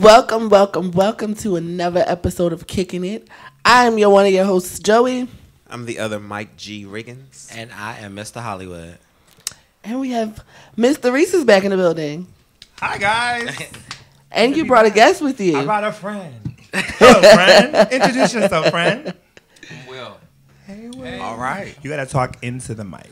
Welcome to another episode of Kicking It. I am one of your hosts, Joey. I'm the other, Mike G. Riggins. And I am Mr. Hollywood. And we have Mr. Reese's back in the building. Hi, guys. And you brought a guest with you. I brought a friend. Hello, friend. Introduce yourself, friend. Will. Hey, Will. All right. You got to talk into the mic.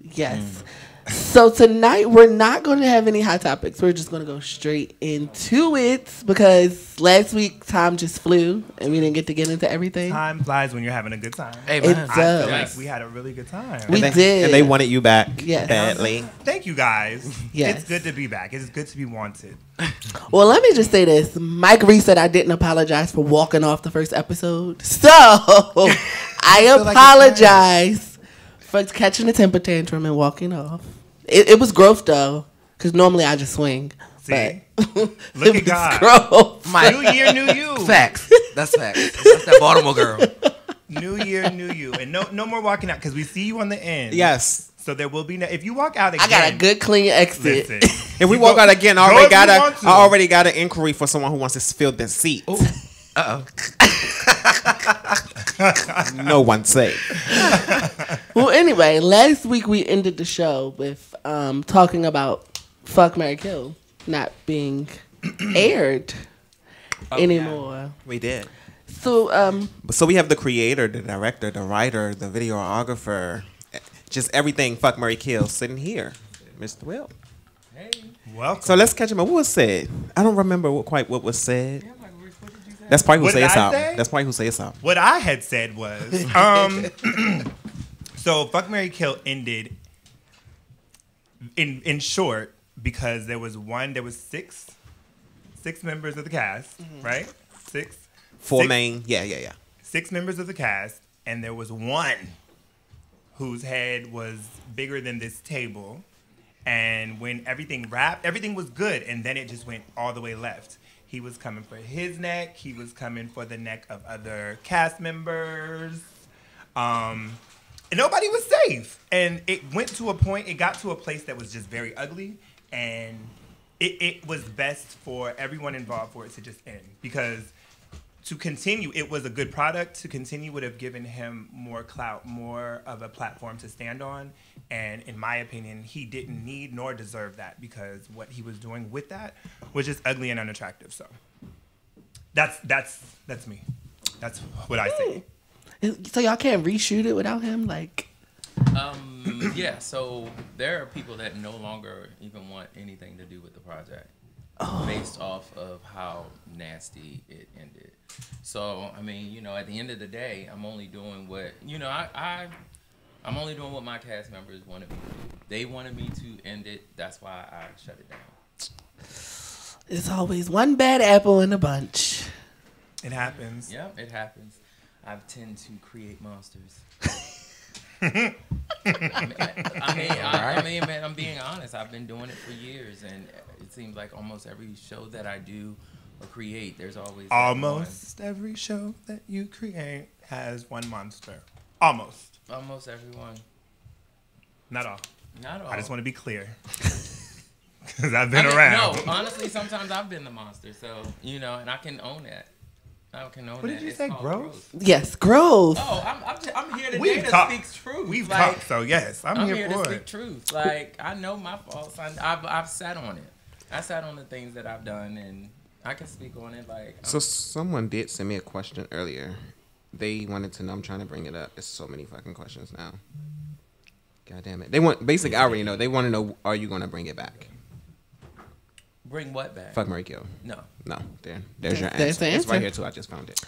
Yes. So tonight, we're not going to have any hot topics. We're just going to go straight into it because last week, time just flew and we didn't get into everything. Time flies when you're having a good time. Amen. It does. I feel like we had a really good time. We did. And they wanted you back badly. Thank you, guys. Yes. It's good to be back. It's good to be wanted. Well, let me just say this. Mike Reese said I didn't apologize for walking off the first episode. So I apologize. For catching a temper tantrum and walking off. It was growth, though, because normally I just swing. See? But look at God. Growth. My new year, new you. Facts. That's facts. That's that Baltimore girl. New year, new you. And no more walking out, because we see you on the end. Yes. So there will be no... If you walk out again... I got a good, clean exit. Listen, if we walk out again, I already got an inquiry for someone who wants to fill their seat. Ooh. Uh-oh. No one say. Well, anyway, last week we ended the show with talking about Fuck, Marry, Kill not being aired anymore. Yeah. We did. So we have the creator, the director, the writer, the videographer, just everything Fuck, Marry, Kill sitting here. Mr. Will. Hey. Welcome. So let's catch him up. What was said? I don't remember quite what was said. Yeah. That's probably who say it's out. That's probably who say it's out. What I had said was, so Fuck, Marry, Kill ended in short because there was six members of the cast, right? Six members of the cast, and there was one whose head was bigger than this table, and when everything wrapped, everything was good, and then it just went all the way left. He was coming for his neck. He was coming for the neck of other cast members. And nobody was safe. And it went to a point, it got to a place that was just very ugly. And it was best for everyone involved for it to just end. Because to continue, it was a good product. To continue would have given him more clout, more of a platform to stand on. And in my opinion, he didn't need nor deserve that because what he was doing with that was just ugly and unattractive. So that's me. That's what I say. So y'all can't reshoot it without him, like. Yeah. So there are people that no longer even want anything to do with the project, based off of how nasty it ended. So I mean, at the end of the day, I'm only doing what I'm only doing what my cast members wanted me to do. They wanted me to end it. That's why I shut it down. It's always one bad apple in a bunch. It happens. Yeah, it happens. I tend to create monsters. I mean, man, I'm being honest. I've been doing it for years, and it seems like almost every show that I do or create, there's always... Almost every show that you create has one monster. Almost. Almost everyone. Not all. Not all. I just want to be clear. Because I've been around. No, honestly, sometimes I've been the monster. So, and I can own that. I can own that. What did you say, growth? Yes, growth. Oh, I'm here today to speak truth. We've talked, so yes, I'm here for it. I'm here to speak truth. Like, I know my faults. I've sat on it. I sat on the things that I've done, and I can speak on it. Like, so someone did send me a question earlier. They wanted to know. I'm trying to bring it up. It's so many fucking questions now. God damn it. They want... Basically, I already know. They want to know, are you going to bring it back? Bring what back? Fuck, Marry, Kill. No. No. There's your answer. The answer. It's right here, too. I just found it.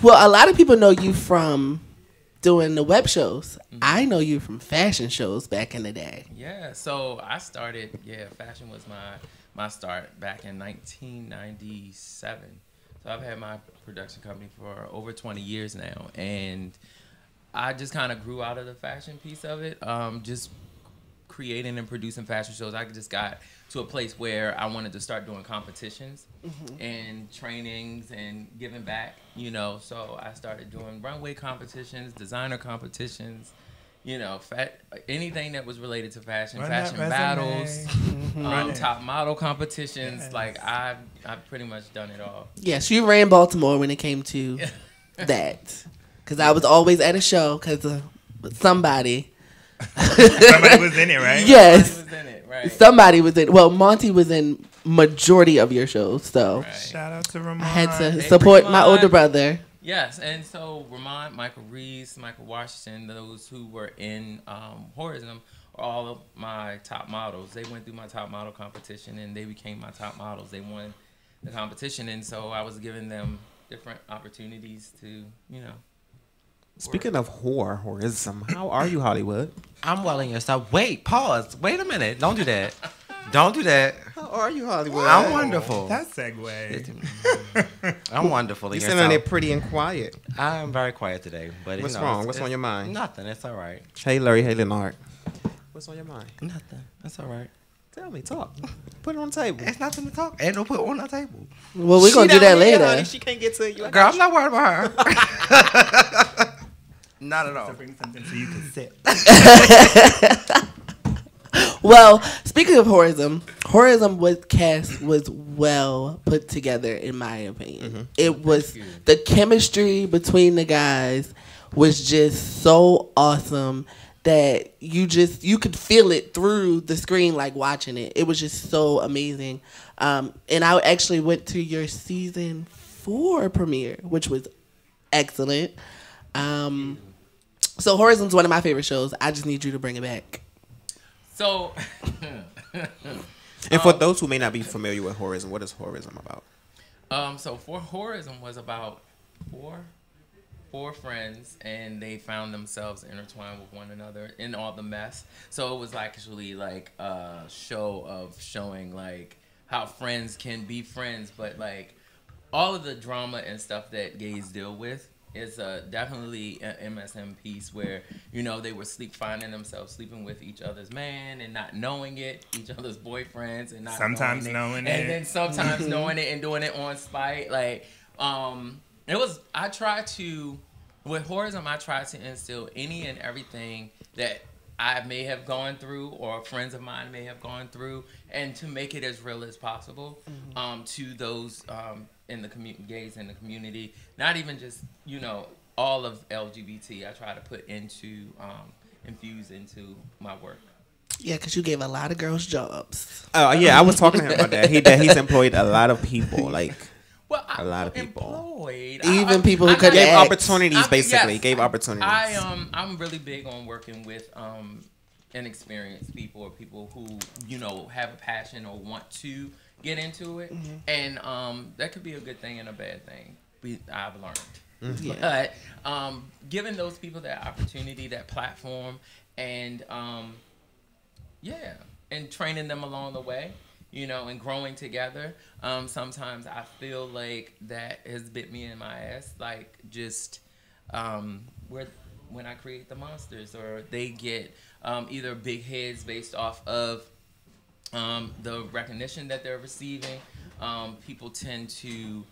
Well, a lot of people know you from doing the web shows. Mm-hmm. I know you from fashion shows back in the day. Yeah. So, I started... Yeah, fashion was my start back in 1997. So I've had my production company for over 20 years now, and I just kind of grew out of the fashion piece of it. Just creating and producing fashion shows, I just got to a place where I wanted to start doing competitions and trainings and giving back. So I started doing runway competitions, designer competitions, you know, anything that was related to fashion, fashion battles, top model competitions. Yes. Like I've pretty much done it all. Yes, you ran Baltimore when it came to that, because I was always at a show because somebody was in it, right? Yes, somebody was in it, right? Somebody was in. Well, Monty was in majority of your shows, so right. Shout out to Ramon. I had to support my older brother. Yes, and so Ramon, Michael Reese, Michael Washington, those who were in Whorism are all of my top models. They went through my top model competition, and they became my top models. They won the competition, and so I was giving them different opportunities to, you know. Speaking of Whorism, how are you, Hollywood? I'm well in yourself. Wait, pause. Wait a minute. Don't do that. Don't do that. How are you, Hollywood? I'm wonderful. That segue. I'm wonderful. You're sitting on there pretty and quiet. I'm very quiet today. But what's wrong? What's on your mind? Nothing. It's all right. Hey, Larry. Hey, Leonard. What's on your mind? Nothing. That's all right. Tell me. Talk. Put it on the table. It's nothing to talk. Ain't no put on the table. Well, we're going to do that later. Honey, she can't get to you. Girl, I'm not worried about her. Not at all. So bring something so you can sit. Well, speaking of Whorism, Whorism's cast was well put together, in my opinion. Mm-hmm. It was the chemistry between the guys was just so awesome that you could feel it through the screen, like watching it. It was just so amazing. And I actually went to your season 4 premiere, which was excellent. So Whorism's one of my favorite shows. I just need you to bring it back. So, and for those who may not be familiar with Whorism, what is Whorism about? So Whorism was about four friends, and they found themselves intertwined with one another in all the mess. So it was actually like a show of showing like how friends can be friends, but like all of the drama and stuff that gays deal with. It's definitely an MSM piece where, you know, they were finding themselves sleeping with each other's man and not knowing it, each other's boyfriends and not sometimes knowing it. And then sometimes knowing it and doing it on spite. Like, it was, with Whorism, I tried to instill any and everything that I may have gone through or friends of mine may have gone through, and to make it as real as possible to those in the gays in the community, not even just, you know, all of LGBT. I try to put into, infuse into my work. Yeah, because you gave a lot of girls jobs. Oh, yeah, I was talking to him about that. He's employed a lot of people, like, well, a lot of people. Employed. Even people who couldn't act. Opportunities, basically. Yes, gave opportunities. I'm really big on working with inexperienced people or people who, you know, have a passion or want to get into it, and that could be a good thing and a bad thing. I've learned, but giving those people that opportunity, that platform, and yeah, and training them along the way, you know, and growing together. Sometimes I feel like that has bit me in my ass, like just when I create the monsters, or they get either big heads based off of the recognition that they're receiving. People tend to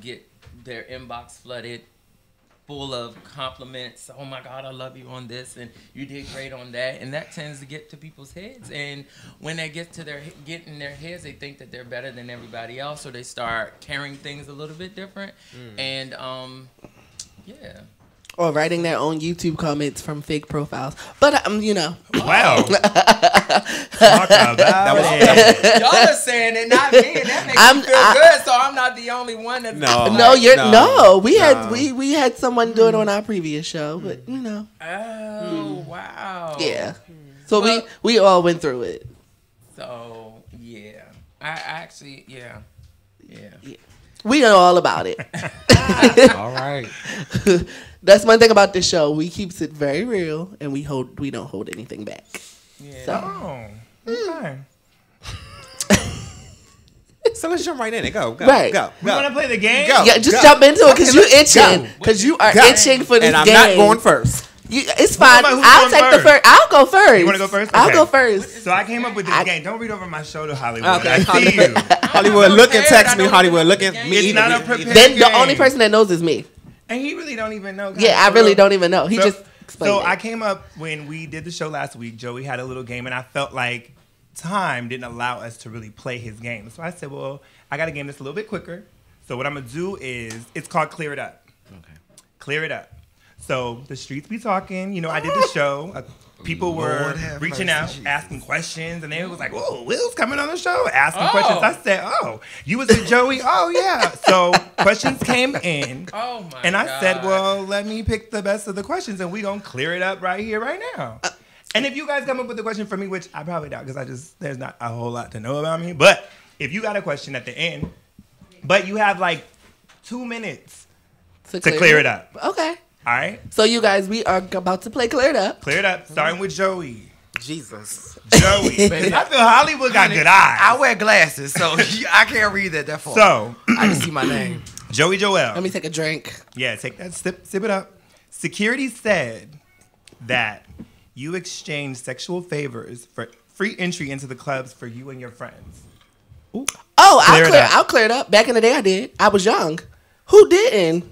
get their inbox flooded full of compliments. Oh my God, I love you on this, and you did great on that. And that tends to get to people's heads. And when they get in their heads, they think that they're better than everybody else, so they start carrying things a little bit different. And yeah. Or writing their own YouTube comments from fake profiles. But, you know. Wow. Y'all are saying it, not me. And that makes me feel good, so I'm not the only one that's... We had someone do it on our previous show, but, you know. Oh, wow. Yeah. So well, we all went through it. So, yeah. Yeah. We know all about it. All right. That's one thing about this show. We keeps it very real, and we don't hold anything back. Yeah. So, so let's jump right in it. Go. You want to play the game? Go. Yeah, just jump into it because you're itching. Because you are itching for this game. And I'm not going first. It's fine. I'll take the first. I'll go first. You want to go first? Okay. I'll go first. So I came up with this game. Don't read over my shoulder, Hollywood. Okay. I see you. Hollywood, look and text me. Hollywood, look at me. It's not a prepared game. The only person that knows is me. And he really don't even know. Yeah, I really don't even know. He just explain it. So I came up, when we did the show last week, Joey had a little game, and I felt like time didn't allow us to really play his game. So I said, well, I got to game this a little bit quicker. So what I'm going to do is, it's called Clear It Up. Okay. Clear it up. So the streets be talking. You know, I did the show. People were reaching out, asking questions, and they was like, whoa, Will's coming on the show, asking questions. I said, oh, you was with Joey? Oh, yeah. So questions came in. Oh, my And I God. Said, well, let me pick the best of the questions, and we going to clear it up right here, right now. And if you guys come up with a question for me, which I probably doubt because I just, there's not a whole lot to know about me. But if you got a question at the end, but you have like 2 minutes to clear it up. Okay. All right. So you guys, we are about to play Clear It Up. Clear It Up, starting with Joey. Jesus. Joey. Baby. I feel Hollywood got good eyes. I wear glasses, so I can't read that far. So I can see my name. Joey Joel. Let me take a drink. Yeah, take that sip it up. Security said that you exchanged sexual favors for free entry into the clubs for you and your friends. Ooh. Oh, I'll clear it up. Back in the day, I did. I was young. Who didn't?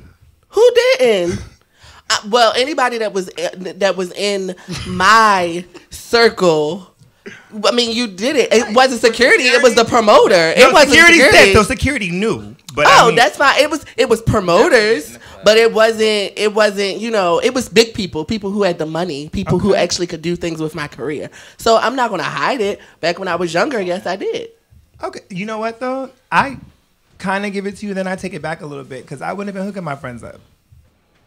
Who didn't? Well, anybody that was in my circle, I mean, you did it. It wasn't security. It was the promoter. It wasn't security. Said, so security knew. But oh, I mean, that's fine. It was promoters, but it wasn't. You know, it was big people, people who had the money, people who actually could do things with my career. So I'm not going to hide it. Back when I was younger, yes, I did. Okay, you know what though? I kind of give it to you, then I take it back a little bit because I wouldn't have been hooking my friends up.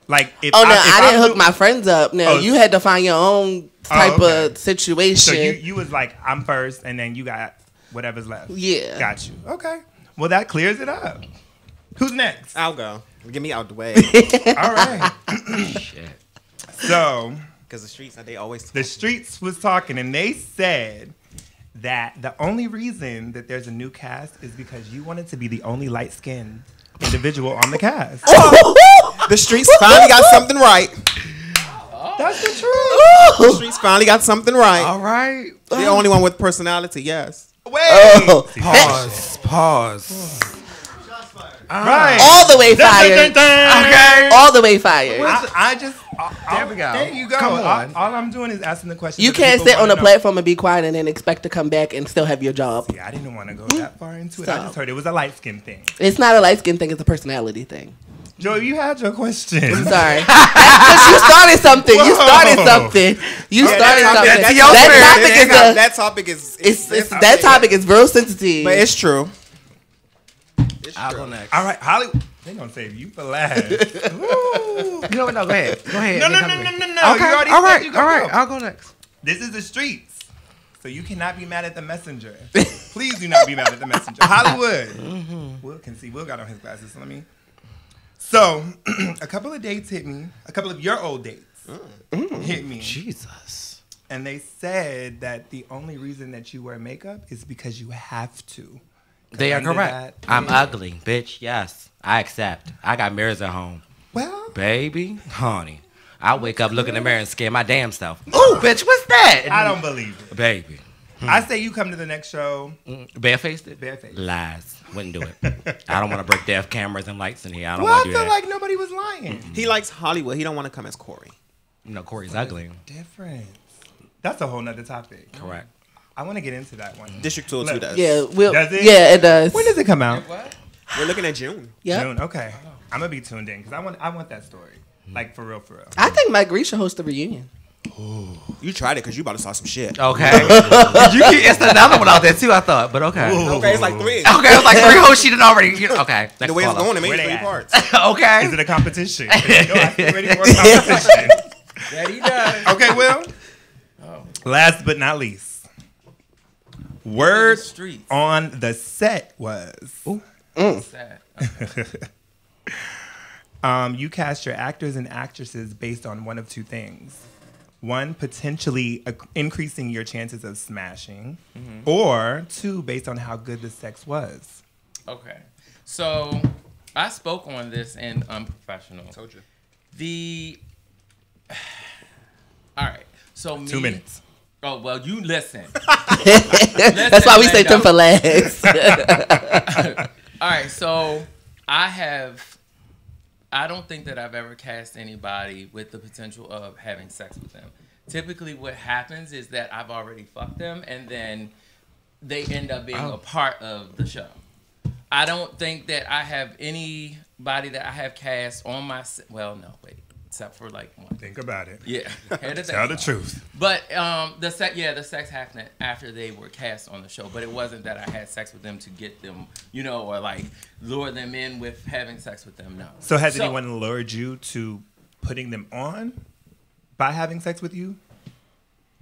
Like if I didn't hook my friends up. Now you had to find your own type of situation. So you was like, I'm first, and then you got whatever's left. Yeah, got you. Okay, well that clears it up. Who's next? I'll go. Get me out the way. All right. Shit. So, because the streets, they always talk. The streets was talking, and they said that the only reason that there's a new cast is because you wanted to be the only light skinned individual on the cast. The streets finally got something right. That's the truth. The streets finally got something right. All right. The only one with personality, yes. Wait. Oh. Pause. Right. All the way fired. Okay. All the way fired. I just. There we go. There you go. Come on. All I'm doing is asking the question. You can't sit on a platform and be quiet and then expect to come back and still have your job. Yeah, I didn't want to go that far into it. I just heard it was a light skin thing. It's not a light skin thing. It's a personality thing. Joe, you had your question. I'm sorry. Because you started something. Whoa. You started something. You started something. That topic is real sensitive. But it's true. I'll go next. All right, Hollywood. They're going to save you for last. You know what? No, go ahead. Go ahead. No. Okay. All right. I'll go next. This is the streets. So you cannot be mad at the messenger. Please do not be mad at the messenger. Hollywood. Will can see. Will got on his glasses. So let me. So, a couple of dates hit me. A couple of your old dates hit me. Jesus. And they said that the only reason that you wear makeup is because you have to. They are correct. I'm ugly, bitch. Yes, I accept. I got mirrors at home. Well. Baby, honey. I wake up, look in the mirror, and scare my damn self. Ooh, bitch, what's that? I don't believe it. Baby. I say you come to the next show. Barefaced it? Barefaced. Lies. Wouldn't do it. I don't want to break deaf cameras and lights in here. I don't want to do that. Well, I feel like nobody was lying. He likes Hollywood. He don't want to come as Corey. No, Corey's ugly. Different. That's a whole nother topic. Correct. I want to get into that one. District 202 does. Yeah, does it? Yeah, it does. When does it come out? What? We're looking at June. Yep. June, okay. Oh. I'm going to be tuned in because I want that story. Like, for real, for real. I think Mike Reese should host the reunion. Ooh. You tried it because you about to saw some shit. Okay. It's another one out there too, I thought. But okay. Ooh. Okay, it's like three. Okay, it's like three whole sheet already. Okay. The way it's going, it means three parts. Okay. Is it a competition? No, I feel ready for a competition. That he does. Okay, Will. Oh. Last but not least, word on the set was. Ooh. Set. Okay. You cast your actors and actresses based on one of two things. One, potentially increasing your chances of smashing, or two, based on how good the sex was. Okay. So I spoke on this in Unprofessional. Told you. All right. So 2 minutes. Oh, well, you listen. That's why we say 10 for last. All right. So I have I don't think that I've ever cast anybody with the potential of having sex with them. Typically what happens is that I've already fucked them and then they end up being a part of the show. I don't think that I have anybody that I have cast on my... Well, no, wait. Except for like one. Think about it. Yeah. Tell the truth. But the sex happened after they were cast on the show. But it wasn't that I had sex with them to get them, you know, or like lure them in with having sex with them. No. So has anyone lured you to putting them on by having sex with you?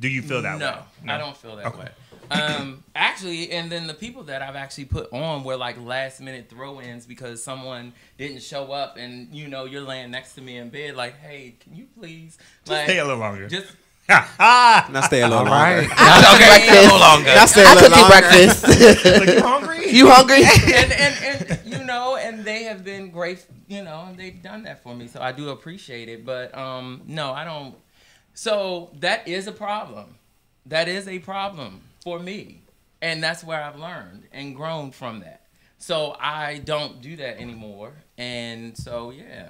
Do you feel that way? No, I don't feel that way. Actually, and then the people that I've actually put on were like last minute throw-ins because someone didn't show up, and you know you're laying next to me in bed, like, hey, can you please just stay a little longer? Just not stay a little longer. Right. Not stay a little longer. Not stay a little longer. Breakfast. Like, you hungry? You hungry? and you know, and they have been great. You know, and they've done that for me, so I do appreciate it. But no, I don't. So that is a problem. That is a problem. For me, and that's where I've learned and grown from that. So I don't do that anymore, and so yeah.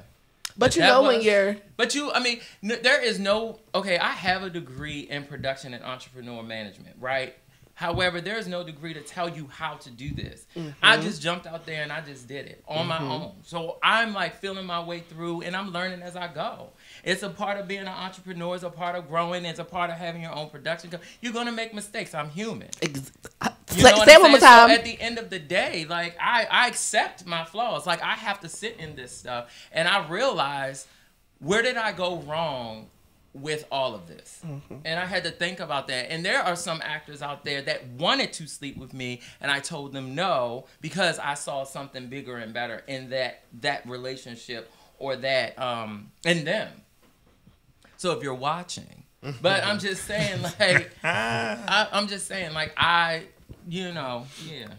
But you know when you're. But you, I mean, there is no. Okay, I have a degree in production and entrepreneur management, right? However, there is no degree to tell you how to do this. Mm-hmm. I just jumped out there and I just did it on my own. So I'm like feeling my way through, and I'm learning as I go. It's a part of being an entrepreneur. It's a part of growing. It's a part of having your own production. You're going to make mistakes. I'm human. You know what I'm saying? So at the end of the day, like I accept my flaws. Like I have to sit in this stuff. And I realize, where did I go wrong with all of this? And I had to think about that. And there are some actors out there that wanted to sleep with me, and I told them no because I saw something bigger and better in that relationship or that in them. So if you're watching, but I'm just saying, like, I'm just saying, like, I, you know, yeah.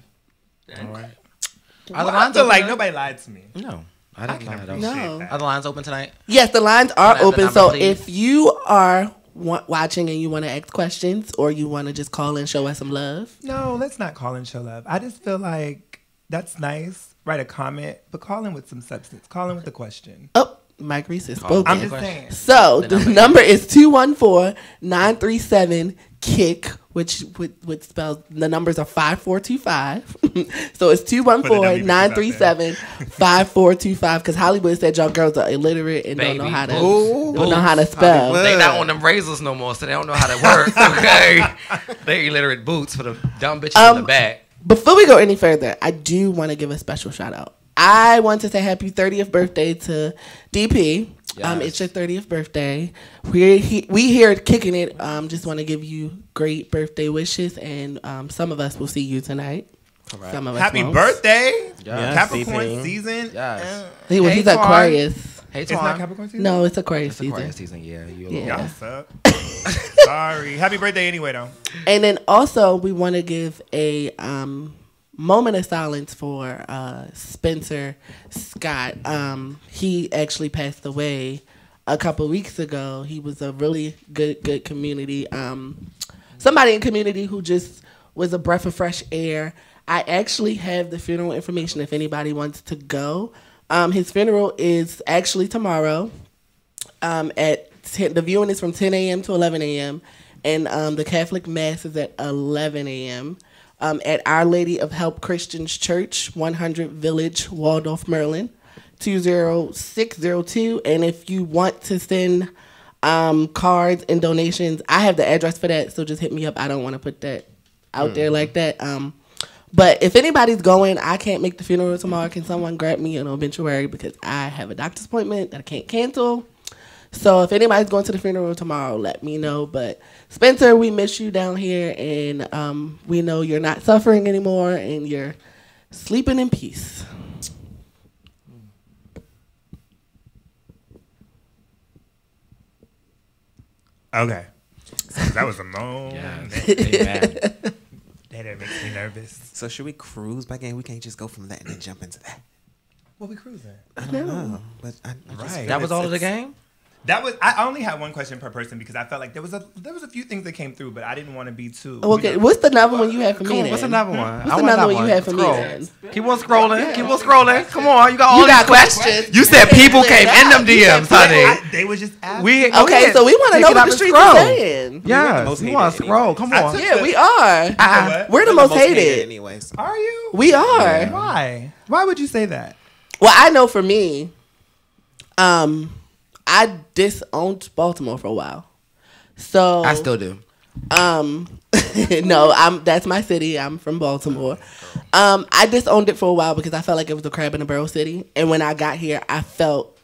All right. Are the lines open? Like, nobody lied to me. No, I didn't lie at all. No. Are the lines open tonight? Yes, the lines are open. So if you are watching and you want to ask questions, or you want to just call and show us some love. No, let's not call and show love. I just feel like that's nice. Write a comment, but call in with some substance. Call in with a question. Oh. Mike Reese is spoken. I'm just saying. So the number is 214-937-KICK, which would spell the numbers are 5425. So it's 214-937-5425 because Hollywood said y'all girls are illiterate and don't know how to don't know how to spell. They not on them razors no more, so they don't know how to work. Okay, they illiterate boots for the dumb bitches in the back. Before we go any further, I do want to give a special shout out. I want to say happy 30th birthday to DP. Yes. It's your 30th birthday. We here at Kicking It. Just want to give you great birthday wishes, and some of us will see you tonight. Correct. Some of us happy won't. Birthday, yes. Capricorn DP. Season. Yes. He's Aquarius. Hey, it's not Capricorn season. No, it's Aquarius season. Aquarius season, yeah. Y'all suck. Sorry. Happy birthday anyway, though. And then also, we want to give a moment of silence for Spencer Scott. He actually passed away a couple weeks ago. He was a really good community. Somebody in community who just was a breath of fresh air. I actually have the funeral information if anybody wants to go. His funeral is actually tomorrow. The viewing is from 10 a.m. to 11 a.m. And the Catholic Mass is at 11 a.m. At Our Lady of Help Christian Church, 100 Village, Waldorf, Maryland, 20602. And if you want to send cards and donations, I have the address for that, so just hit me up. I don't want to put that out there like that. But if anybody's going, I can't make the funeral tomorrow. Can someone grab me an obituary because I have a doctor's appointment that I can't cancel? So if anybody's going to the funeral tomorrow, let me know. But Spencer, we miss you down here, and we know you're not suffering anymore, and you're sleeping in peace. Okay. That was a moment. That makes me nervous. So should we cruise back in? We can't just go from that and then jump into that. What we cruising? I don't know. But that was all of the game? That was. I only had one question per person because I felt like there was a few things that came through, but I didn't want to be too. Okay, what's the novel one you had for me? What's another one? What's another one you had for me? Keep on scrolling. Yeah. Keep on scrolling. Come on, you got all these questions. You said people came in them DMs, honey. They was just asking. Okay, so we want to know what the streets are saying. Yeah, we want to scroll. Come on. Yeah, we are. We're the most hated. Anyways, are you? We are. Why? Why would you say that? Well, I know for me, I disowned Baltimore for a while, so I still do. No, that's my city. I'm from Baltimore. I disowned it for a while because I felt like it was a crab in a barrel city. And when I got here, I felt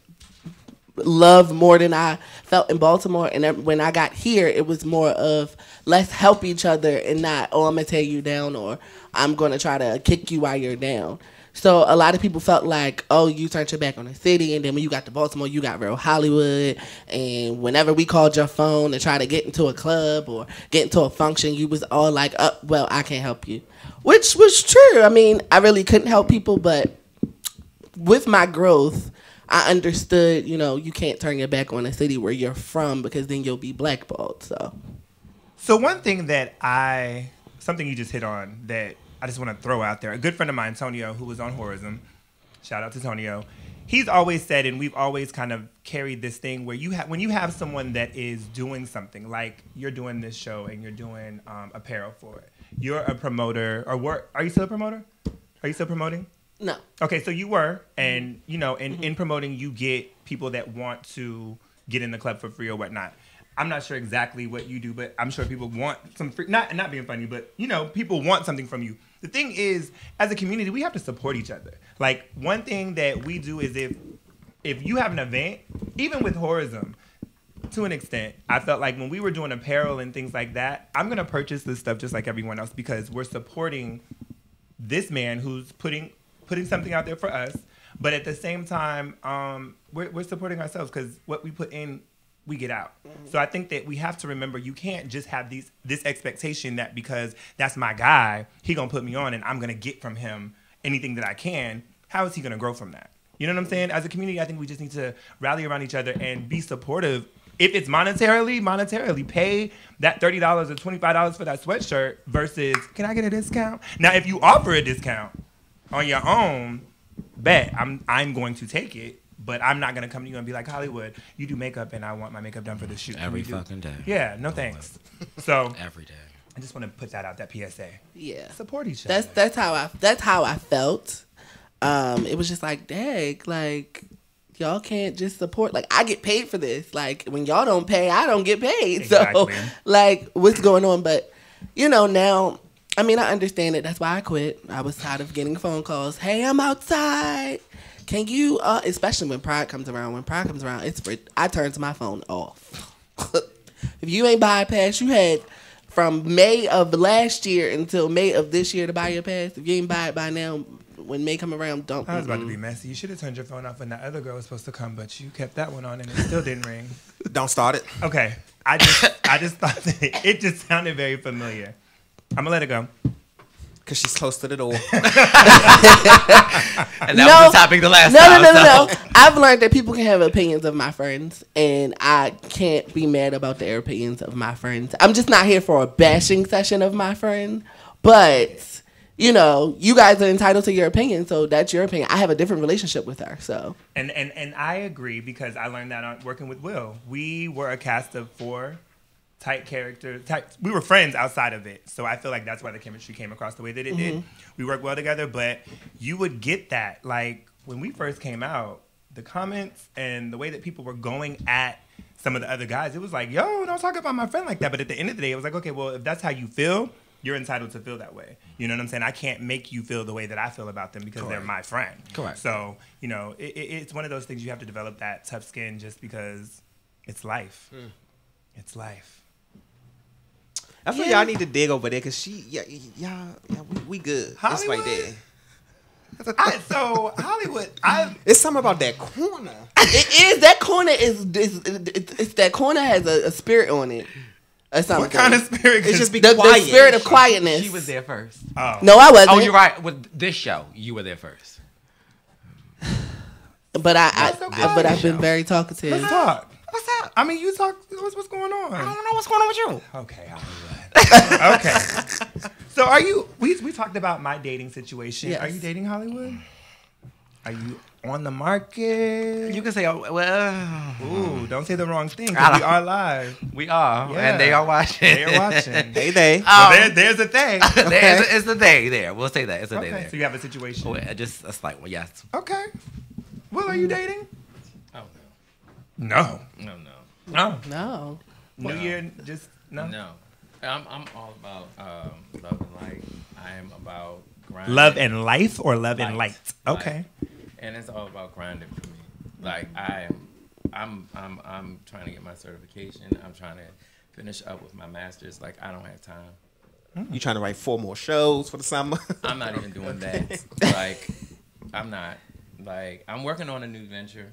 love more than I felt in Baltimore. And when I got here, it was more of let's help each other and not, oh, I'm gonna tear you down or I'm gonna try to kick you while you're down. So a lot of people felt like, oh, you turned your back on the city, and then when you got to Baltimore, you got real Hollywood, and whenever we called your phone to try to get into a club or get into a function, you was all like, oh, well, I can't help you, which was true. I mean, I really couldn't help people, but with my growth, I understood, you know, you can't turn your back on a city where you're from because then you'll be blackballed. So one thing that something you just hit on that I just want to throw out there. A good friend of mine, Tonio, who was on Whorism, shout out to Tonio, he's always said, and we've always kind of carried this thing where when you have someone that is doing something, like you're doing this show and you're doing apparel for it, you're a promoter, or are you still a promoter? Are you still promoting? No. Okay, so you were, and you know, in promoting, you get people that want to get in the club for free or whatnot. I'm not sure exactly what you do, but I'm sure people want some free, not being funny, but you know, people want something from you. The thing is, as a community, we have to support each other. Like one thing that we do is if you have an event, even with Whorism, to an extent, I felt like when we were doing apparel and things like that, I'm gonna purchase this stuff just like everyone else because we're supporting this man who's putting something out there for us. But at the same time, we're supporting ourselves because what we put in, we get out. So I think that we have to remember you can't just have this expectation that because that's my guy, he gonna put me on and I'm gonna get from him anything that I can. How is he gonna grow from that? You know what I'm saying? As a community, I think we just need to rally around each other and be supportive. If it's monetarily, pay that $30 or $25 for that sweatshirt versus, can I get a discount? Now, if you offer a discount on your own, bet I'm going to take it. But I'm not gonna come to you and be like, Hollywood, you do makeup and I want my makeup done for the shoot. Every fucking day. Yeah, no thanks. So every day. I just want to put that out, that PSA. Yeah. Support each other. That's how I felt. It was just like, dang, like y'all can't just support. Like I get paid for this. Like when y'all don't pay, I don't get paid. Exactly. So like what's going on? But you know now. I mean, I understand it. That's why I quit. I was tired of getting phone calls. Hey, I'm outside. Can you, especially when Pride comes around, it's free. I turned my phone off. If you ain't buy a pass, you had from May of last year until May of this year to buy your pass. If you ain't buy it by now, when May come around, don't. I was about to be messy. You should have turned your phone off when that other girl was supposed to come, but you kept that one on and it still didn't ring. Don't start it. Okay. I just thought that it just sounded very familiar. I'm gonna let it go. Cause she's close to the door. And that was the topic the last time. No. I've learned that people can have opinions of my friends, and I can't be mad about their opinions of my friends. I'm just not here for a bashing session of my friend, but you know, you guys are entitled to your opinion, so that's your opinion. I have a different relationship with her, so. And I agree because I learned that on working with Will. We were a cast of four. Tight character. We were friends outside of it. So I feel like that's why the chemistry came across the way that it did. We worked well together, but you would get that. Like, when we first came out, the comments and the way that people were going at some of the other guys, it was like, yo, don't talk about my friend like that. But at the end of the day, it was like, okay, well, if that's how you feel, you're entitled to feel that way. You know what I'm saying? I can't make you feel the way that I feel about them because they're my friend. Correct. So, you know, it's one of those things you have to develop that tough skin just because it's life. Mm. It's life. I feel y'all need to dig over there because we good. Hollywood? It's right there. So Hollywood, it's something about that corner. It is. That corner that corner has a spirit on it. What kind of spirit? It's just the spirit of quietness. She was there first. Oh. No, I wasn't. Oh, you're right. With this show, you were there first. But I've been very talkative. Let's talk. What's up? I mean, you talk. What's going on? I don't know what's going on with you. Okay, Hollywood. Okay. So, are you? We talked about my dating situation. Yes. Are you dating Hollywood? Are you on the market? You can say, oh, well. Ooh, don't say the wrong thing. We are live. We are, yeah. And they are watching. They are watching. They. Well, there's the thing. Okay. It's the day there. We'll say that. It's the day there. So you have a situation. Oh, just a slight one. Yes. Okay. Well, are you dating? Oh no. No. No. No. No. No. New year, just no. No. I'm all about love and light. I am about grinding. Love and life or love light. And light. Okay. Light. And it's all about grinding for me. Like I'm trying to get my certification. I'm trying to finish up with my master's. Like I don't have time. You trying to write 4 more shows for the summer? I'm not even doing that. Like I'm not. Like I'm working on a new venture.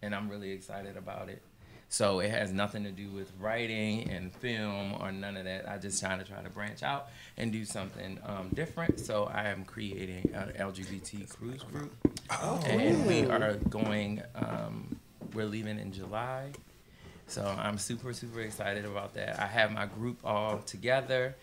And I'm really excited about it. So it has nothing to do with writing and film or none of that. I just try to branch out and do something different. So I am creating an LGBT cruise group. Oh. And we are going, we're leaving in July. So I'm super, super excited about that. I have my group all together.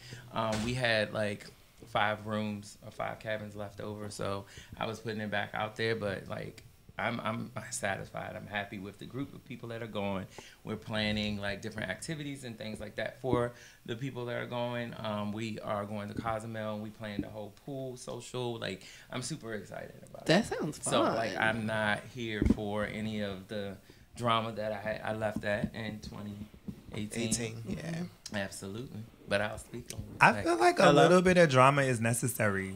We had like 5 rooms or 5 cabins left over. So I was putting it back out there, but like, I'm satisfied. I'm happy with the group of people that are going. We're planning like different activities and things like that for the people that are going. We are going to Cozumel and we plan the whole pool social. Like I'm super excited about that. That sounds fun. So like I'm not here for any of the drama that I left at in 2018. Yeah, absolutely. But I'll speak on it. I feel like a little bit of drama is necessary.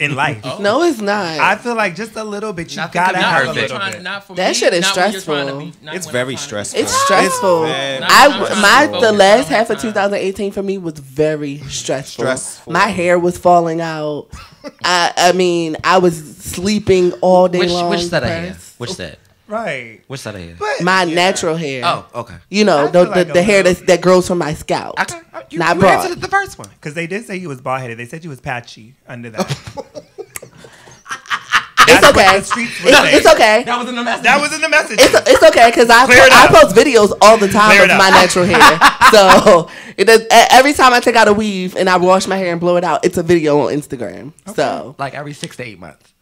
In life, oh. No, it's not. I feel like just a little bit. You gotta have a little bit. That shit is stressful. It's very stressful. It's stressful. The last half of 2018 for me was very stressful. My hair was falling out. I mean, I was sleeping all day long. Which that I have? Which that? Right. What's that hair? My natural hair. Oh, okay. You know, the hair that grows from my scalp. Not broad. You answered the first one. Because they did say you was bald-headed. They said you was patchy under that. It's okay. It's okay. That was in the message. It's okay because I post videos all the time of my natural hair. So every time I take out a weave and I wash my hair and blow it out, it's a video on Instagram. Okay. So like every 6 to 8 months.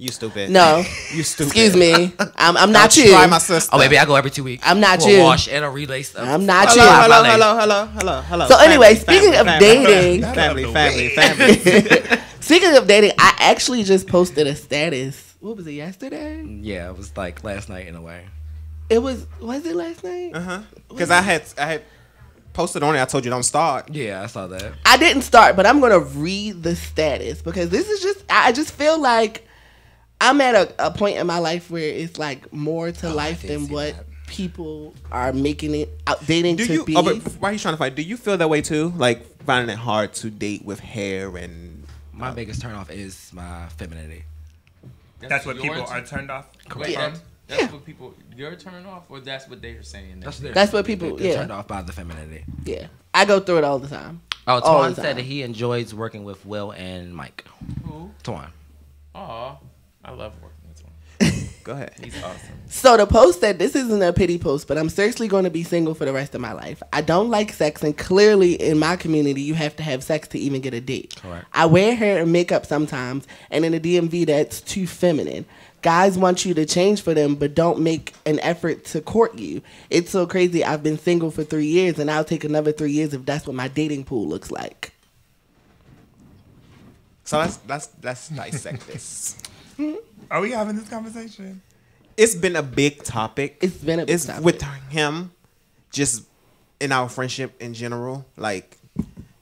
You stupid. No. You stupid. Excuse me. I'm not you. Try my sister. Oh, baby, I go every 2 weeks. I'm not you. Wash and a relay stuff. I'm not you. Hello. So anyway, speaking of dating. Family. Speaking of dating, I actually just posted a status. What was it, yesterday? Yeah, it was like last night in a way. It was it last night? Uh-huh. Because I had posted on it. I told you don't start. Yeah, I saw that. I didn't start, but I'm going to read the status because this is just, I just feel like I'm at a point in my life where it's like more to life than what people are making it dating to be. Oh, but why are you trying to fight? Do you feel that way too? Like finding it hard to date with hair and my biggest turnoff is my femininity. That's what people are turned off. Correct. Yeah. That's what people your turn off, or that's what they are saying. That's what people they're turned off by the femininity. Yeah, I go through it all the time. Oh, Twan said that he enjoys working with Will and Mike. Who? Twan. Aw. I love working with him. Go ahead. He's awesome. So the post said, this isn't a pity post, but I'm seriously going to be single for the rest of my life. I don't like sex, and clearly in my community, you have to have sex to even get a date. Correct. I wear hair and makeup sometimes, and in the DMV, that's too feminine. Guys want you to change for them, but don't make an effort to court you. It's so crazy. I've been single for 3 years, and I'll take another 3 years if that's what my dating pool looks like. So let's dissect this. Are we having this conversation? It's been a big topic. It's been a big topic. With him, just in our friendship in general. Like,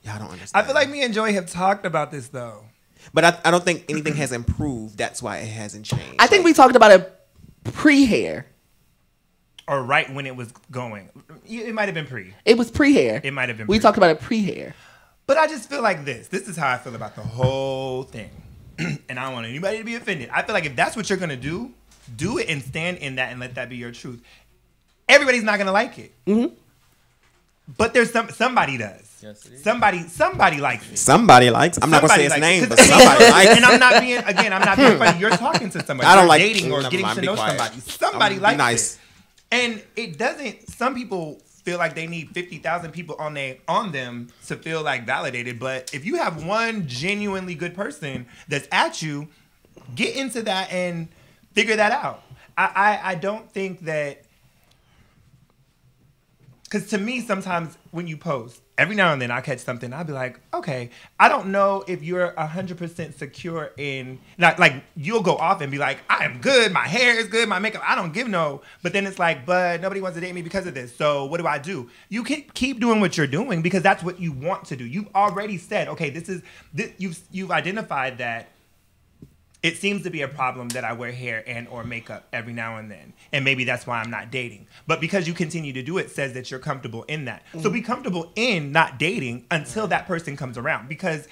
y'all don't understand. I feel like me and Joy have talked about this, though. But I don't think anything has improved. That's why it hasn't changed. I think we talked about it pre-hair. Or right when it was going. It might have been pre. It was pre-hair. It might have been pre. We talked about it pre-hair. But I just feel like this. This is how I feel about the whole thing. And I don't want anybody to be offended. I feel like if that's what you're going to do, do it and stand in that and let that be your truth. Everybody's not going to like it. Mm-hmm. But there's somebody does. Yes, it is. Somebody likes it. Somebody likes. I'm not gonna say his name, but somebody likes it. And I'm not being funny. You're talking to somebody. I don't like dating or getting to know somebody. Somebody likes it. And it doesn't. Some people feel like they need 50,000 people on them to feel like validated. But if you have one genuinely good person that's at you, get into that and figure that out. I don't think that. Because to me, sometimes when you post, every now and then I catch something, I'll be like, okay, I don't know if you're 100% secure in, like you'll go off and be like, I am good, my hair is good, my makeup, I don't give no. But then it's like, but nobody wants to date me because of this, so what do? You can keep doing what you're doing because that's what you want to do. You've already said, okay, you've identified that it seems to be a problem that I wear hair and or makeup every now and then. And maybe that's why I'm not dating. But because you continue to do it says that you're comfortable in that. Mm. So be comfortable in not dating until that person comes around. Because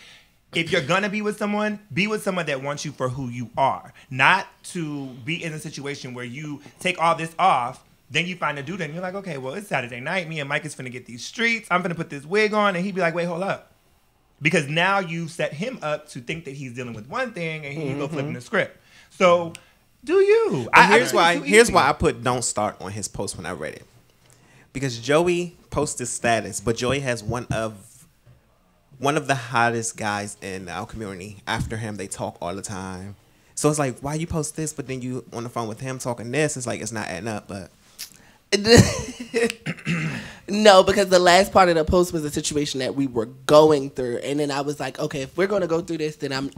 if you're going to be with someone that wants you for who you are. Not to be in a situation where you take all this off, then you find a dude and you're like, okay, well, it's Saturday night. Me and Mike is finna get these streets. I'm finna put this wig on. And he'd be like, wait, hold up. Because now you've set him up to think that he's dealing with one thing, and he go flipping the script. So, do you? Here's why I put "don't start" on his post when I read it, because Joey posted status, but Joey has one of the hottest guys in our community. After him, they talk all the time. So it's like, why you post this, but then you on the phone with him talking this? It's like it's not adding up, but. No, because the last part of the post was a situation that we were going through, and then I was like, okay, if we're gonna go through this, then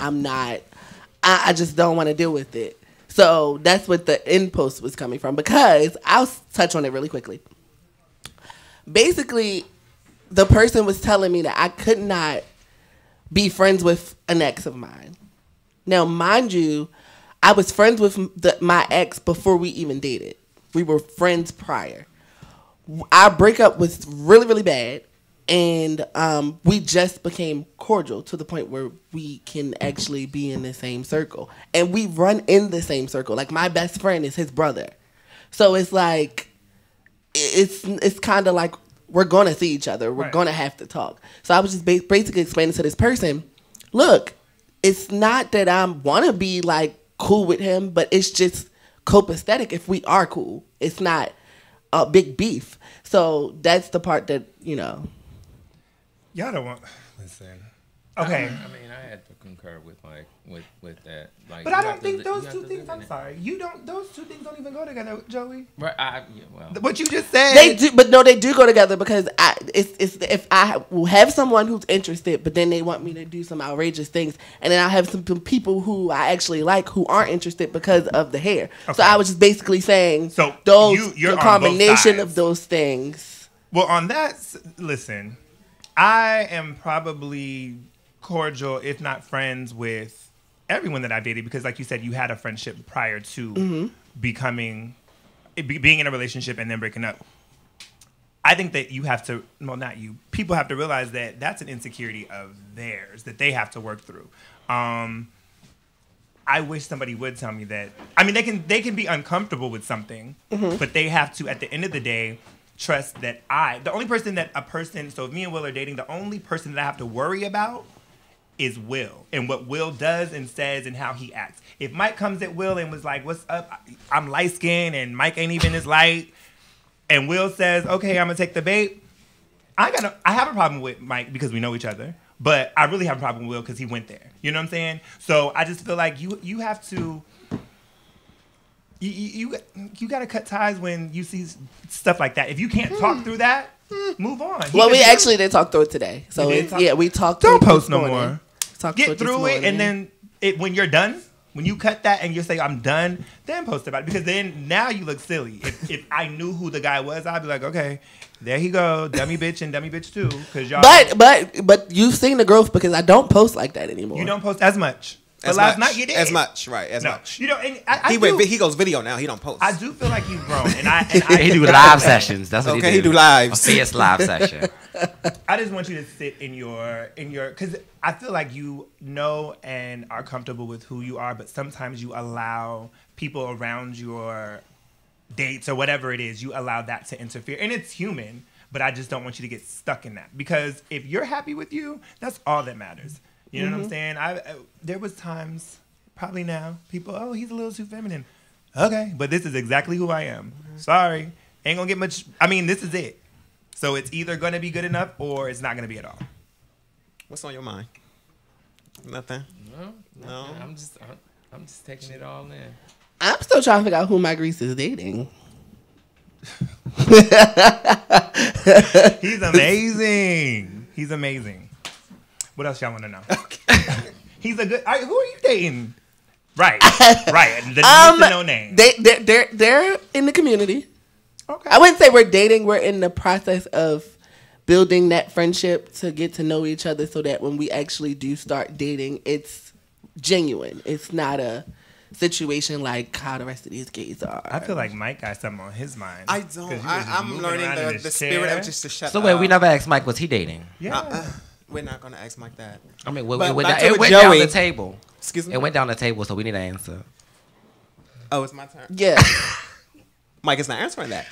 I just don't want to deal with it. So that's what the end post was coming from. Because I'll touch on it really quickly. Basically, the person was telling me that I could not be friends with an ex of mine. Now, mind you, I was friends with my ex before we even dated. We were friends prior. Our breakup was really, really bad, and we just became cordial to the point where we can actually be in the same circle. And we run in the same circle. Like, my best friend is his brother. So it's like, it's kind of like we're going to see each other. We're going to have to talk. So I was just basically explaining to this person, look, it's not that I want to be, like, cool with him, but it's just copacetic if we are cool. It's not a big beef. So that's the part that, you know. Y'all don't want. Listen. Okay. I mean, I had to concur with with that. Like, but I don't think those two things. I'm sorry. You don't. Those two things don't even go together, Joey. Right. Yeah, well. What you just said. They do, but no, they do go together because if I will have someone who's interested, but then they want me to do some outrageous things, and then I have some people who I actually like who aren't interested because of the hair. Okay. So I was just basically saying. So the combination of those things. Well, on that, listen, I am probably cordial, if not friends, with everyone that I've dated because, like you said, you had a friendship prior to being in a relationship and then breaking up. I think that you have to, well, not you, people have to realize that that's an insecurity of theirs that they have to work through. I wish somebody would tell me that. I mean, they can be uncomfortable with something, but they have to, at the end of the day, trust that the only person that so if me and Will are dating, the only person that I have to worry about is Will and what Will does and says and how he acts. If Mike comes at Will and was like, what's up? I'm light-skinned and Mike ain't even as light. And Will says, okay, I'm going to take the bait. I have a problem with Mike because we know each other, but I really have a problem with Will because he went there. You know what I'm saying? So I just feel like you have to... You got to cut ties when you see stuff like that. If you can't talk through that, move on. Well, we actually did talk through it today. So, yeah, we talked through it. Don't post no more. Get through it, and then when you're done, when you cut that and you say, I'm done, then post about it. Because then now you look silly. If I knew who the guy was, I'd be like, okay, there he go. Dummy bitch and dummy bitch too. Cause y'all. But you've seen the growth because I don't post like that anymore. You don't post as much. But last night you did. As much, right? As much. You know, and he goes video now. He don't post. I do feel like you've grown, and he do live sessions. That's what he do live. See, it's live session. I just want you to sit in your because I feel like you know and are comfortable with who you are, but sometimes you allow people around your dates or whatever it is. You allow that to interfere, and it's human. But I just don't want you to get stuck in that, because if you're happy with you, that's all that matters. You know what I'm saying? There was times, probably now, people, oh, he's a little too feminine. Okay, but this is exactly who I am. Sorry. Ain't gonna get much. I mean, this is it. So it's either gonna be good enough or it's not gonna be at all. What's on your mind? Nothing. No. I'm just taking it all in. I'm still trying to figure out who my Grease is dating. He's amazing. He's amazing. What else y'all want to know? Okay. He's a good. All right, who are you dating? Right, right. The no name. They're in the community. Okay. I wouldn't say we're dating. We're in the process of building that friendship to get to know each other, so that when we actually do start dating, it's genuine. It's not a situation like how the rest of these gays are. I feel like Mike got something on his mind. I don't. I'm learning the spirit of just to shut up. So wait, we never asked Mike, was he dating? Yeah. We're not going to ask Mike that. I mean, it went down the table. Excuse me? It went down the table, so we need an answer. Oh, it's my turn? Yeah. Mike is not answering that.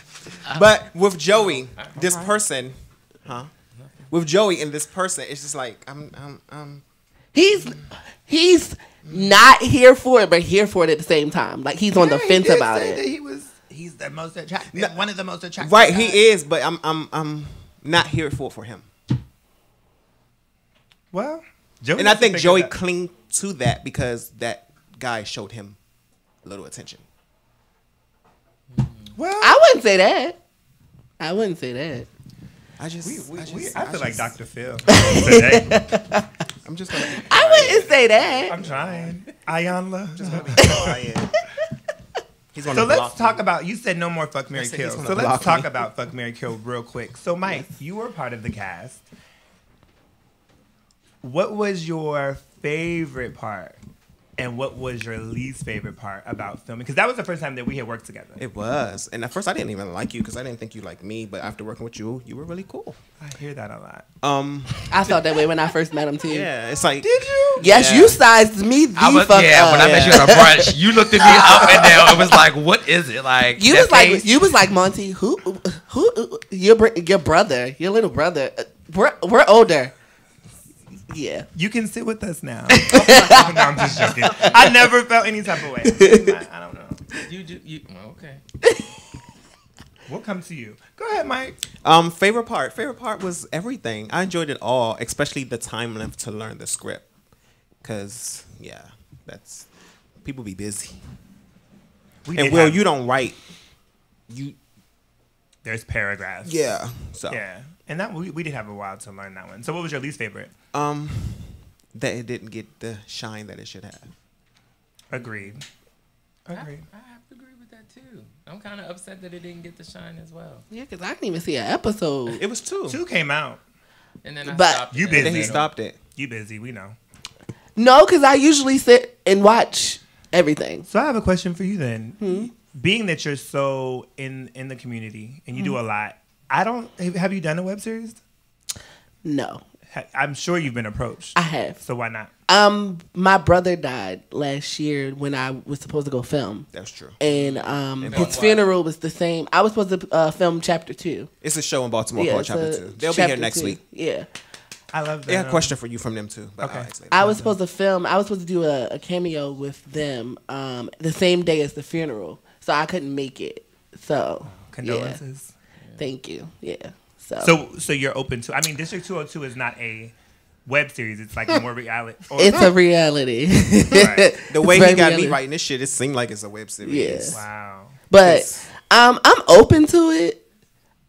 But with Joey, this person, huh? With Joey and this person, it's just like, He's not here for it, but here for it at the same time. Like, he's on the fence about it. That he's the most attractive. No, one of the most attractive. Right, guys. He is, but I'm not here for him. Well, Joey, and I think Joey clung to that because that guy showed him a little attention. Well, I wouldn't say that. I wouldn't say that. I feel like Dr. Phil. I'm just. I wouldn't say that. I'm trying. Ayanla. Just be quiet. He's gonna. So let's talk about. You said no more Fuck, Marry, Kill. So let's talk about Fuck, Marry, Kill real quick. So Mike, you were part of the cast. What was your favorite part? And what was your least favorite part about filming? Because that was the first time that we had worked together. It was. And at first, I didn't even like you because I didn't think you liked me. But after working with you, you were really cool. I hear that a lot. I felt that way when I first met him, too. Yeah, it's like... Did you? Yes, yeah. You sized me the fuck up. When I met you at a brunch, you looked at me up and down. It was like, what is it? Like, you was like, Monty, who your brother, your little brother, we're older. Yeah, you can sit with us now. Oh, no, I'm just joking. I never felt any type of way. I don't know. Okay. We'll come to you. Go ahead, Mike. Favorite part. Favorite part was everything. I enjoyed it all, especially the time left to learn the script. Cause yeah, that's people be busy. You don't write. There's paragraphs. Yeah. So yeah. And that we did have a while to learn that one. So what was your least favorite? That it didn't get the shine that it should have. Agreed. I have to agree with that too. I'm kind of upset that it didn't get the shine as well. Yeah, because I didn't even see an episode. It was two. Two came out. And then I stopped. You busy? And then he stopped it. You busy? We know. No, because I usually sit and watch everything. So I have a question for you then. Hmm? Being that you're so in the community and you do a lot. Have you done a web series? No. I'm sure you've been approached. I have. So why not? My brother died last year when I was supposed to go film. That's true. And his funeral was the same. I was supposed to film Chapter 2. It's a show in Baltimore called Chapter 2. They'll be here next week. Yeah. I love that. Yeah, question for you from them too. Okay. I was supposed to do a cameo with them the same day as the funeral. So I couldn't make it. So condolences. Yeah. Thank you. Yeah. So you're open to. I mean, District 202 is not a web series. It's like more reality. It's a reality. Right. The way he got me writing this shit, it seemed like it's a web series. Yeah. Wow. But I'm open to it.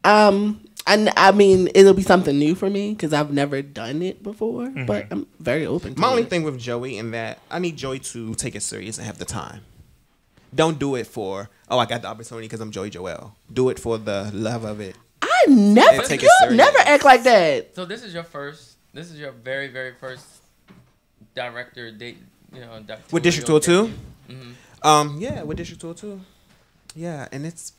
I mean, it'll be something new for me because I've never done it before. But I'm very open. My only thing with Joey in that I need Joey to take it serious and have the time. Don't do it for, oh, I got the opportunity because I'm Joey Joelle. Do it for the love of it. You'll never act like that. So this is your first, this is your very, very first director date, you know. With District 202? Yeah, with District 202. Yeah, and it's,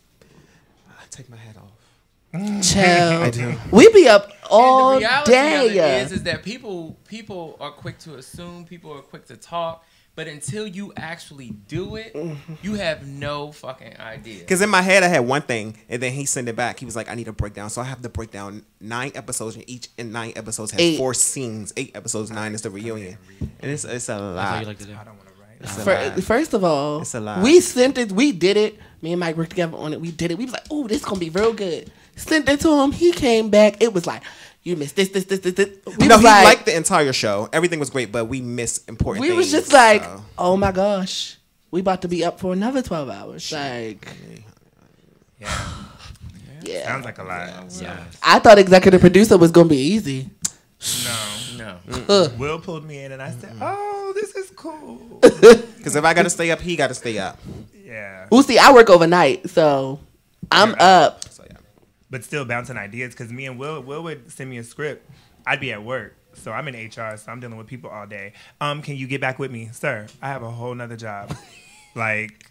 I take my hat off. Chill. I do. We be up all day. The reality of it is that people are quick to assume, people are quick to talk. But until you actually do it, you have no fucking idea. Because in my head, I had one thing, and then he sent it back. He was like, I need a breakdown. So I have to break down 9 episodes, and each in 9 episodes has 8 4 scenes. 8 episodes, 9 is the reunion. And it's a lot. How you like to do. I don't want to write. First of all, it's a lot. We sent it. We did it. Me and Mike worked together on it. We did it. We was like, oh, this is going to be real good. Sent it to him. He came back. It was like, you missed this. We liked the entire show. Everything was great, but we missed important things. We was just like, oh my gosh, we about to be up for another 12 hours. Like, yeah. Sounds like a lot. Yeah. I thought executive producer was going to be easy. No. Will pulled me in and I said, oh, this is cool. Because if I got to stay up, he got to stay up. Yeah. Well, see, I work overnight, so I'm up. But still bouncing ideas, because me and Will would send me a script. I'd be at work, so I'm in HR, so I'm dealing with people all day. Can you get back with me? Sir, I have a whole nother job. Like,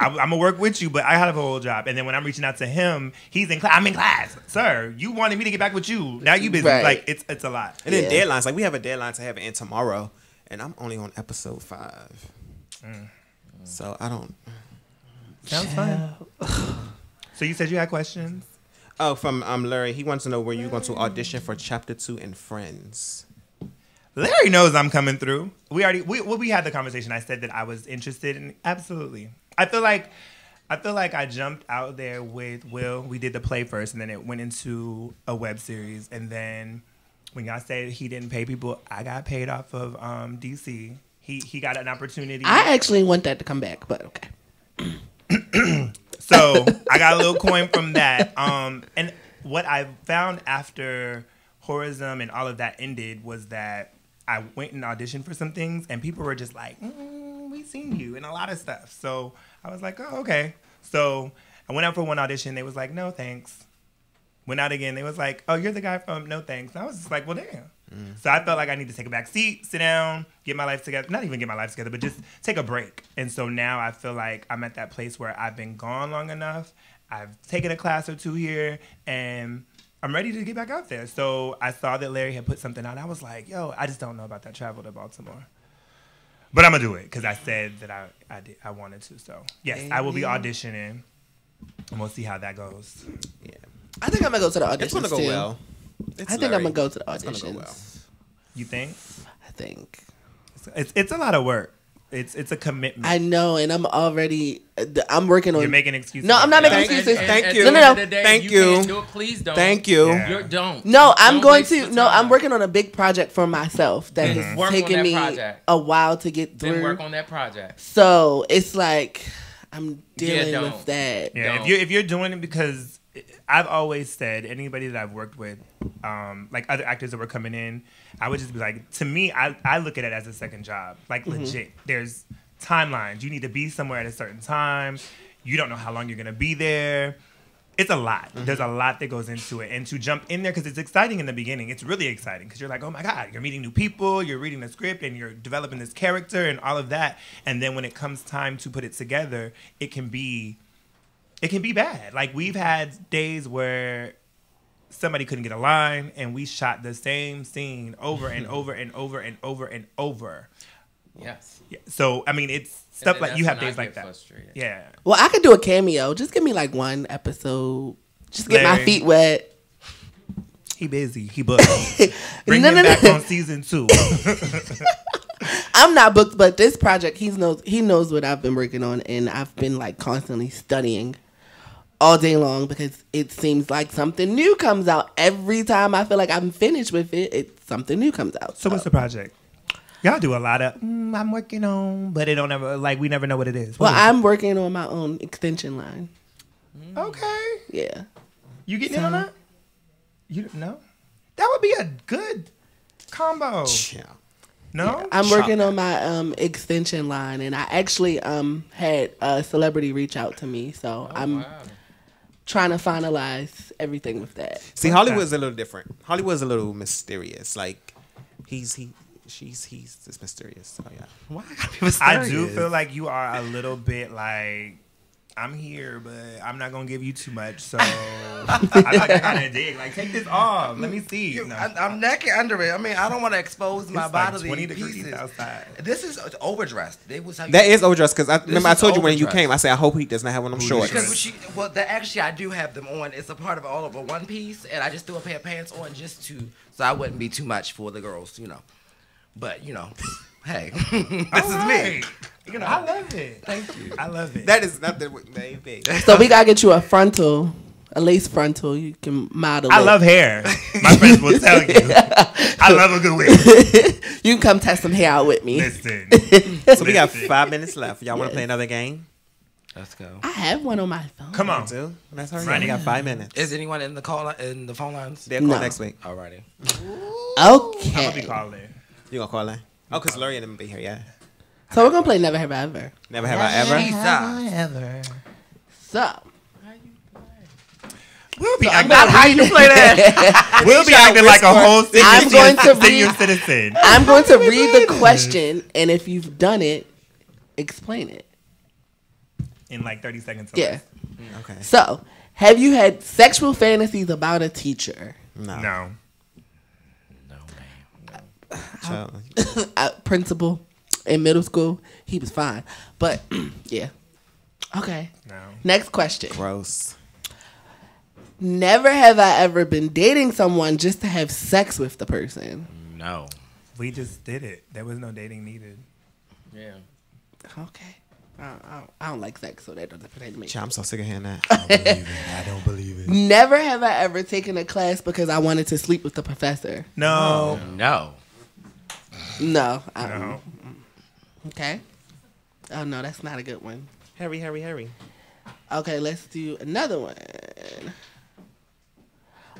I'm going to work with you, but I have a whole job. And then when I'm reaching out to him, he's in class. I'm in class. Sir, you wanted me to get back with you. Now you busy. Right. Like, it's a lot. And then deadlines. Like, we have a deadline to have it in tomorrow, and I'm only on episode 5. So I don't. Sounds fun. So you said you had questions? Oh, from Larry. He wants to know where you're going to audition for Chapter 2 and Friends. Larry knows I'm coming through. We had the conversation. I said that I was interested in absolutely. I feel like I jumped out there with Will. We did the play first, and then it went into a web series. And then when y'all said he didn't pay people, I got paid off of DC. He got an opportunity. I actually want that to come back, but okay. So I got a little coin from that. And what I found after Whorism and all of that ended was that I went and auditioned for some things, and people were just like, we seen you in a lot of stuff. So I was like, oh, okay. So I went out for one audition. They was like, no, thanks. Went out again. They was like, oh, you're the guy from No Thanks. And I was just like, well, damn. So I felt like I need to take a back seat, sit down, get my life together. Not even get my life together, but just take a break. And so now I feel like I'm at that place where I've been gone long enough. I've taken a class or two here, and I'm ready to get back out there. So I saw that Larry had put something out. I was like, yo, I just don't know about that travel to Baltimore. But I'm going to do it because I said that I wanted to. So, yes, I will be auditioning, and we'll see how that goes. Yeah, I think I'm going to go to the audition. It's going to go well. I think I'm going to go to the auditions. It's gonna go well. You think? I think. It's a lot of work. It's a commitment. I know, and I'm already, I'm working on. You're making excuses. No, I'm not making excuses. Thank you. No. Thank you. Please don't. Thank you. Don't. No, I'm going to. No, I'm working on a big project for myself that has taken me a while to get through. Then work on that project. So it's like I'm dealing with that. Yeah, if you're doing it because. I've always said, anybody that I've worked with, like other actors that were coming in, I would just be like, to me, I look at it as a second job. Like, legit. There's timelines. You need to be somewhere at a certain time. You don't know how long you're going to be there. It's a lot. There's a lot that goes into it. And to jump in there, because it's exciting in the beginning. It's really exciting because you're like, oh, my God, you're meeting new people. You're reading the script and you're developing this character and all of that. And then when it comes time to put it together, it can be bad. Like, we've had days where somebody couldn't get a line, and we shot the same scene over and over and over and over and over. Yes. Yeah. So, I mean, it's stuff like you have days like that. Frustrated. Yeah. Well, I could do a cameo. Just give me, like, one episode. Just get my feet wet. He busy. He booked. Bring him back on season 2. I'm not booked, but this project, he knows what I've been working on, and I've been, like, constantly studying all day long because it seems like something new comes out. Every time I feel like I'm finished with it, something new comes out. So what's the project? Y'all do a lot of, I'm working on, but it don't ever, like, we never know what it is. I'm working on my own extension line. Okay. Yeah. You getting in on that? You don't know? That would be a good combo. Yeah. No, yeah, I'm working on my extension line, and I actually had a celebrity reach out to me, so I'm trying to finalize everything with that. See, Hollywood's a little different. Hollywood's a little mysterious. Like he's just mysterious. Oh yeah, why? I do feel like you are a little bit like. I'm here, but I'm not gonna give you too much. So I kind of dig. Like, take this off. Let me see. You, no. I'm naked under it. I mean, I don't want to expose my bodily like 20 pieces. Outside. This is overdressed. They was like, that is overdressed because I remember I told you when you came. I said I hope he does not have one of them shorts. Well, actually I do have them on. It's a part of all of a one piece, and I just threw a pair of pants on just to so I wouldn't be too much for the girls, you know. But you know, hey, this is me. You know, I love it. Thank you. I love it. That is nothing with my thing. So we gotta get you a frontal, a lace frontal. You can model. I love hair. My friends will tell you. I love a good wig. You can come test some hair out with me. Listen. So we got 5 minutes left. Y'all want to play another game? Let's go. I have one on my phone. Come on, dude. That's all right. You got 5 minutes. Is anyone in the phone lines? They'll call next week. Alrighty. Okay. I'm gonna be calling. You gonna call in? Oh, cause Lori didn't be here yet. So we're gonna play Never Have I Ever. Never Have I Ever. So. We'll be acting like how you play that. We'll be acting like a whole senior citizen. I'm going to read the question, and if you've done it, explain it. In like 30 seconds. Yeah. Okay. So, have you had sexual fantasies about a teacher? No. No. Principal in middle school, he was fine, but yeah. Okay. No. Next question. Gross. Never have I ever been dating someone just to have sex with the person. No. We just did it. There was no dating needed. Yeah. Okay. I don't like sex, so that doesn't affect me. I'm so sick of hearing that. I don't believe it. Never have I ever taken a class because I wanted to sleep with the professor. No. No. No. No. Okay. Oh, no, that's not a good one. Harry. Okay, let's do another one.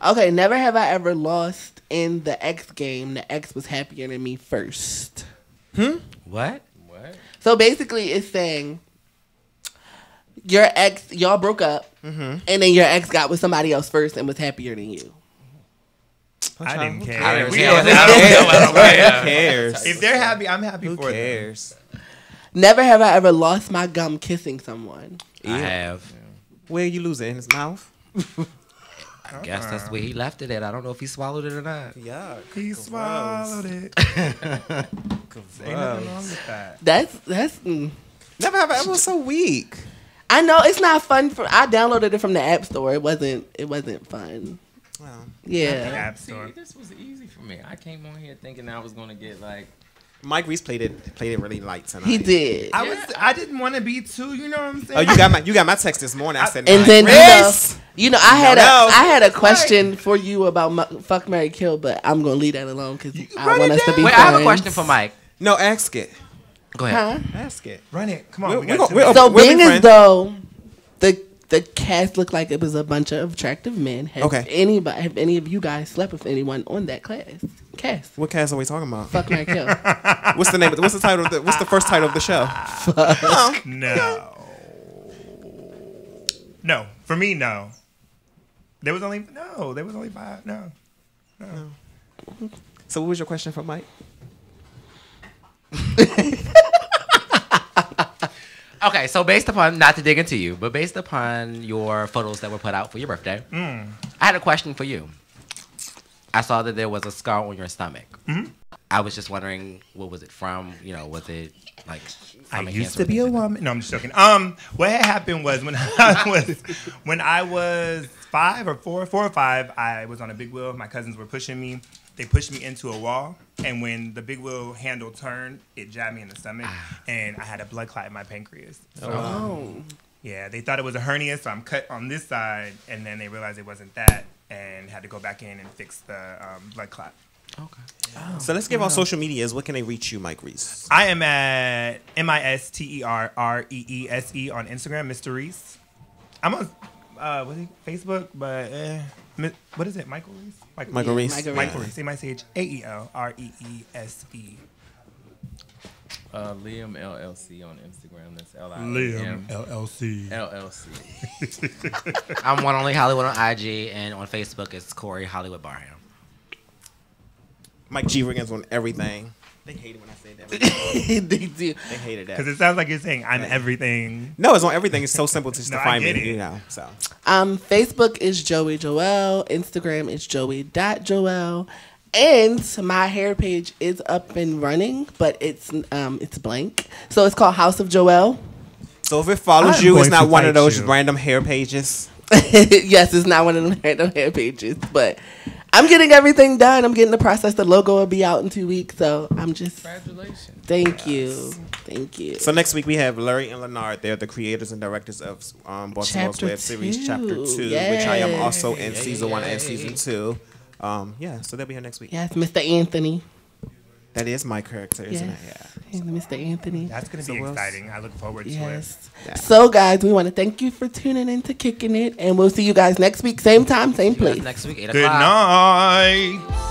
Okay, never have I ever lost in the X game. The X was happier than me first. What? So basically it's saying your ex, y'all broke up, and then your ex got with somebody else first and was happier than you. I didn't care. Who cares? If they're happy, I'm happy for them. Who cares? Never have I ever lost my gum kissing someone. I have. Where you lose it? In his mouth? I guess that's where he left it at. I don't know if he swallowed it or not. Yeah, he swallowed it. Ain't nothing wrong with that. That's never have I ever. So weak. I know it's not fun. I downloaded it from the App Store. It wasn't fun. Well, yeah. The App Store. See, this was easy for me. I came on here thinking I was gonna get like. Mike Reese played it really light tonight. He did. I didn't want to be too. You know what I'm saying? Oh, you got my text this morning. I said, and then you know I had a question for you about Fuck, Marry, Kill, but I'm gonna leave that alone because I want us to be. Wait, friends. I have a question for Mike. No, ask it. Go ahead. Huh? Ask it. Run it. Come on. We're being as though the cast looked like it was a bunch of attractive men. Have any of you guys slept with anyone on that cast? What cast are we talking about? Fuck, Marry, Kill. What's the title? What's the first title of the show? Fuck. No. For me, no. There was only five. No. So, what was your question for Mike? Okay, so based upon your photos that were put out for your birthday, I had a question for you. I saw that there was a scar on your stomach. Mm-hmm. I was just wondering, what was it from? You know, was it like I used to be a woman? No, I'm just joking. What had happened was when I was 4 or 5, I was on a big wheel. My cousins were pushing me. They pushed me into a wall, and when the big wheel handle turned, it jabbed me in the stomach, and I had a blood clot in my pancreas. So, yeah, they thought it was a hernia, so I'm cut on this side, and then they realized it wasn't that, and had to go back in and fix the blood clot. Okay. Oh, so let's give our social medias. What can they reach you, Mike Reese? I am at MISTERREESE on Instagram, Mr. Reese. I'm on Facebook, but. What is it? Michael Reese? Michael Reese. Michael Reese. MICHAELREESE. Liam LLC on Instagram. That's LIAM. Liam LLC. LLC. I'm One Only Hollywood on IG, and on Facebook it's Corey Hollywood Barham. Mike G. Riggins on everything. They hate it when I say that. They do. They hated that. Because it sounds like you're saying I'm everything. No, it's on everything. It's so simple to just define me. You know, so. Facebook is Joey Joelle. Instagram is joey.joelle. And my hair page is up and running, but it's blank. So it's called House of Joelle. So if it follows you, it's not one of those random hair pages. Yes, it's not one of them random hair pages, but I'm getting everything done. I'm getting the process. The logo will be out in 2 weeks, so I'm just... Congratulations. Thank you. Thank you. So next week we have Larry and Leonard. They're the creators and directors of Baltimore's web series, Chapter 2, which I am also in Season 1 and Season 2. Yeah, so they'll be here next week. Yes, Mr. Anthony. That is my character, isn't it? Yeah. So, Mr. Anthony. That's going to be exciting. I look forward to it. Yeah. So, guys, we want to thank you for tuning in to Kicking It, and we'll see you guys next week. Same time, same place. Next week, 8 o'clock. Good night.